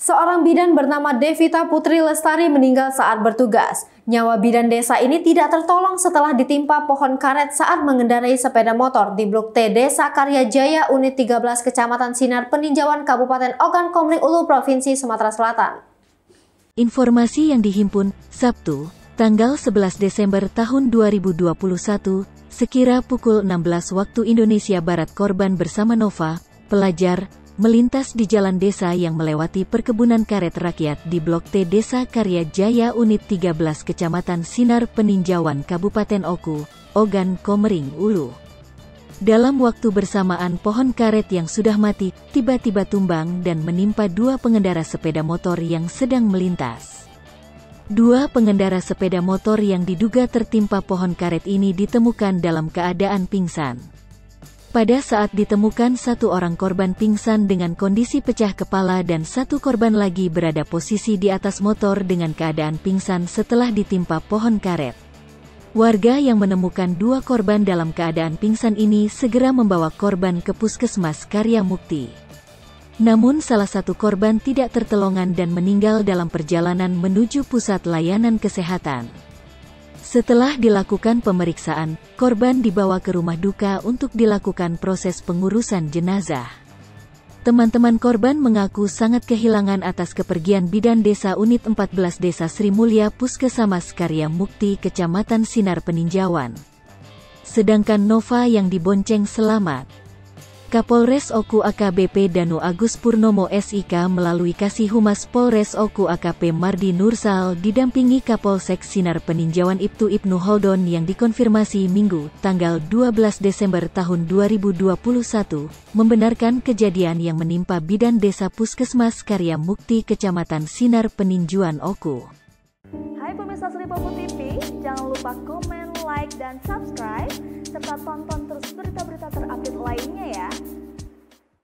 Seorang bidan bernama Defita Putri Lestari meninggal saat bertugas. Nyawa bidan desa ini tidak tertolong setelah ditimpa pohon karet saat mengendarai sepeda motor di Blok T Desa Karya Jaya Unit 13 Kecamatan Sinar Peninjauan Kabupaten Ogan Komering Ulu Provinsi Sumatera Selatan. Informasi yang dihimpun Sabtu, tanggal 11 Desember tahun 2021, sekira pukul 16 waktu Indonesia Barat korban bersama Nova, pelajar, melintas di jalan desa yang melewati perkebunan karet rakyat di Blok T Desa Karya Jaya Unit 13 Kecamatan Sinar Peninjauan Kabupaten Oku, Ogan Komering Ulu. Dalam waktu bersamaan pohon karet yang sudah mati tiba-tiba tumbang dan menimpa dua pengendara sepeda motor yang sedang melintas. Dua pengendara sepeda motor yang diduga tertimpa pohon karet ini ditemukan dalam keadaan pingsan. Pada saat ditemukan, satu orang korban pingsan dengan kondisi pecah kepala dan satu korban lagi berada posisi di atas motor dengan keadaan pingsan setelah ditimpa pohon karet. Warga yang menemukan dua korban dalam keadaan pingsan ini segera membawa korban ke Puskesmas Karya Mukti. Namun salah satu korban tidak tertolongan dan meninggal dalam perjalanan menuju pusat layanan kesehatan. Setelah dilakukan pemeriksaan, korban dibawa ke rumah duka untuk dilakukan proses pengurusan jenazah. Teman-teman korban mengaku sangat kehilangan atas kepergian bidan desa Unit 14 Desa Sri Mulya Puskesmas Karya Mukti Kecamatan Sinar Peninjauan. Sedangkan Nova yang dibonceng selamat. Kapolres Oku AKBP Danu Agus Purnomo SIK melalui Kasihumas Polres Oku AKP Mardi Nursal didampingi Kapolsek Sinar Peninjauan Ibtu Ibnu Holdon yang dikonfirmasi Minggu, tanggal 12 Desember tahun 2021, membenarkan kejadian yang menimpa bidan desa Puskesmas Karya Mukti Kecamatan Sinar Peninjauan Oku. Hai pemirsa Sripoku TV, jangan lupa komen, like, dan subscribe, serta